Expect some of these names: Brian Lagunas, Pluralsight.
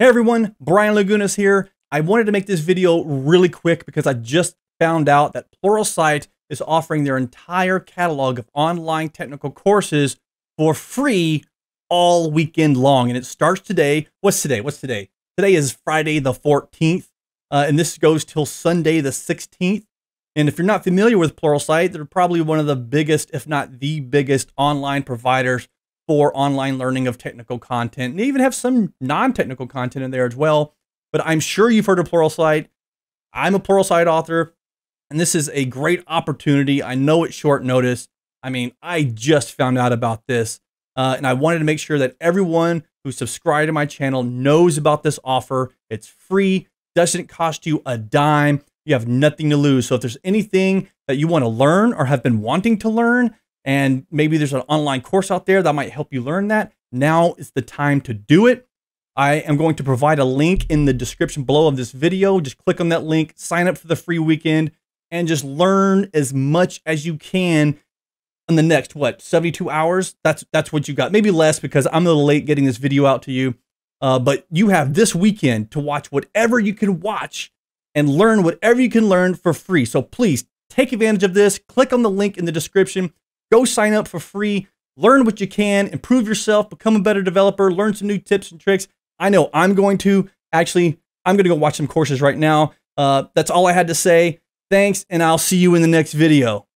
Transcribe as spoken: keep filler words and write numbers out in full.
Hey everyone, Brian Lagunas here. I wanted to make this video really quick because I just found out that Pluralsight is offering their entire catalog of online technical courses for free all weekend long. And it starts today. What's today? What's today? Today is Friday the fourteenth, uh, and this goes till Sunday the sixteenth. And if you're not familiar with Pluralsight, they're probably one of the biggest, if not the biggest, online providers for online learning of technical content. And they even have some non-technical content in there as well. But I'm sure you've heard of Pluralsight. I'm a Pluralsight author, and this is a great opportunity. I know it's short notice. I mean, I just found out about this, uh, and I wanted to make sure that everyone who subscribed to my channel knows about this offer. It's free, doesn't cost you a dime. You have nothing to lose. So if there's anything that you want to learn or have been wanting to learn, and maybe there's an online course out there that might help you learn that, now is the time to do it. I am going to provide a link in the description below of this video. Just click on that link, sign up for the free weekend, and just learn as much as you can in the next, what, seventy-two hours? That's, that's what you got. Maybe less because I'm a little late getting this video out to you. Uh, but you have this weekend to watch whatever you can watch and learn whatever you can learn for free. So please take advantage of this. Click on the link in the description. Go sign up for free, learn what you can, improve yourself, become a better developer, learn some new tips and tricks. I know I'm going to, actually, I'm going to go watch some courses right now. Uh, that's all I had to say. Thanks, and I'll see you in the next video.